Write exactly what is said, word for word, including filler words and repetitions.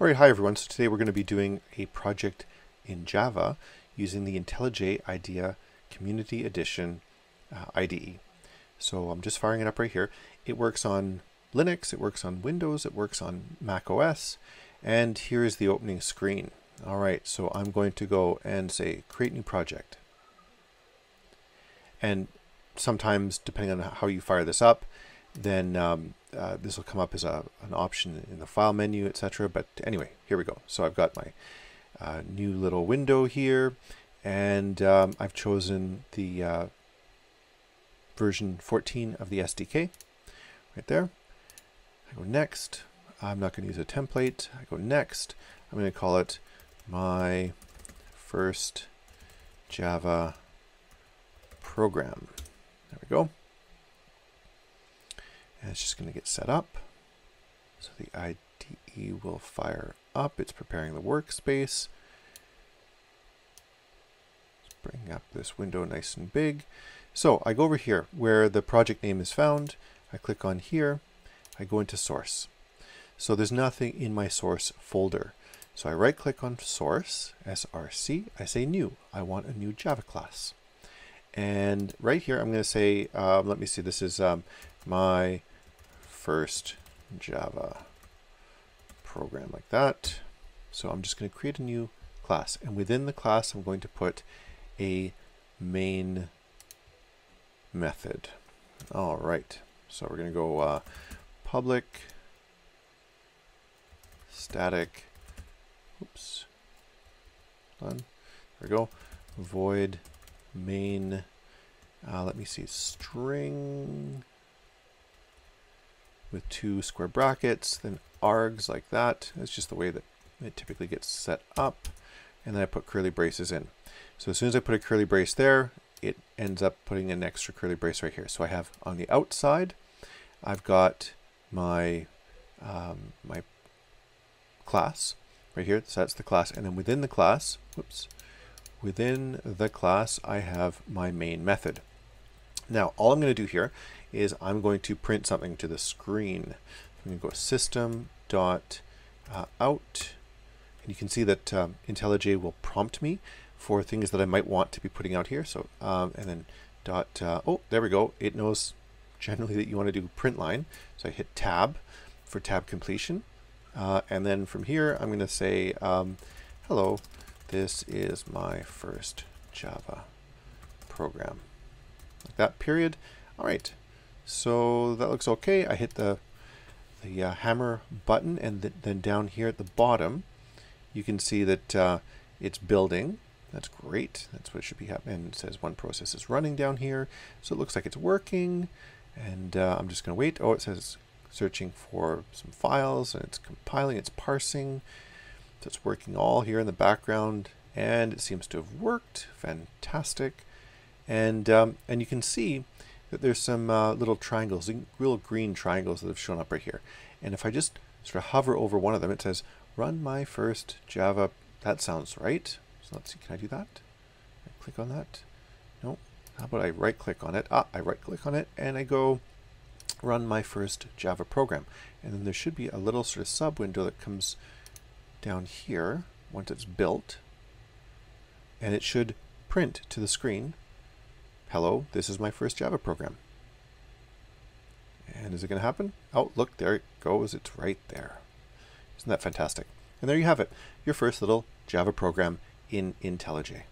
Alright, hi everyone. So today we're going to be doing a project in Java using the IntelliJ IDEA Community Edition uh, I D E. So I'm just firing it up right here. It works on Linux, it works on Windows, it works on Mac O S, and here is the opening screen. Alright, so I'm going to go and say create new project. And sometimes, depending on how you fire this up, then um, uh, this will come up as a, an option in the file menu, et cetera. But anyway, here we go. So I've got my uh, new little window here, and um, I've chosen the uh, version fourteen of the S D K right there. I go next. I'm not going to use a template. I go next. I'm going to call it my first Java program. There we go. And it's just going to get set up. So the I D E will fire up. It's preparing the workspace. Let's bring up this window nice and big. So I go over here where the project name is found. I click on here. I go into source. So there's nothing in my source folder. So I right click on source, S R C. I say new. I want a new Java class. And right here I'm going to say, um, let me see, this is um, my first Java program, like that. So I'm just going to create a new class, and within the class I'm going to put a main method. All right, so we're going to go uh, public static, oops, done. There we go, void main, uh, let me see, string with two square brackets, then args, like that. It's just the way that it typically gets set up. And then I put curly braces in. So as soon as I put a curly brace there, it ends up putting an extra curly brace right here. So I have on the outside, I've got my um, my class right here. So that's the class. And then within the class, whoops, within the class, I have my main method. Now, all I'm going to do here is I'm going to print something to the screen. I'm going to go system dot uh, out, and you can see that um, IntelliJ will prompt me for things that I might want to be putting out here. So, um, and then dot, uh, oh, there we go. It knows generally that you want to do print line. So I hit tab for tab completion. Uh, and then from here, I'm going to say, um, hello, this is my first Java program. Like that, period. All right. So that looks okay. I hit the, the uh, hammer button, and th then down here at the bottom, you can see that uh, it's building. That's great. That's what it should be happening. And it says one process is running down here. So it looks like it's working, and uh, I'm just going to wait. Oh, it says searching for some files, and it's compiling, it's parsing. So it's working all here in the background, and it seems to have worked. Fantastic. And, um, and you can see that there's some uh, little triangles, real green triangles that have shown up right here. And if I just sort of hover over one of them, it says, run my first Java. That sounds right. So let's see, can I do that? Can I click on that? No. How about I right click on it? Ah, I right click on it and I go run my first Java program. And then there should be a little sort of sub window that comes down here once it's built. And it should print to the screen, hello, this is my first Java program. And is it going to happen? Oh, look, there it goes. It's right there. Isn't that fantastic? And there you have it, your first little Java program in IntelliJ.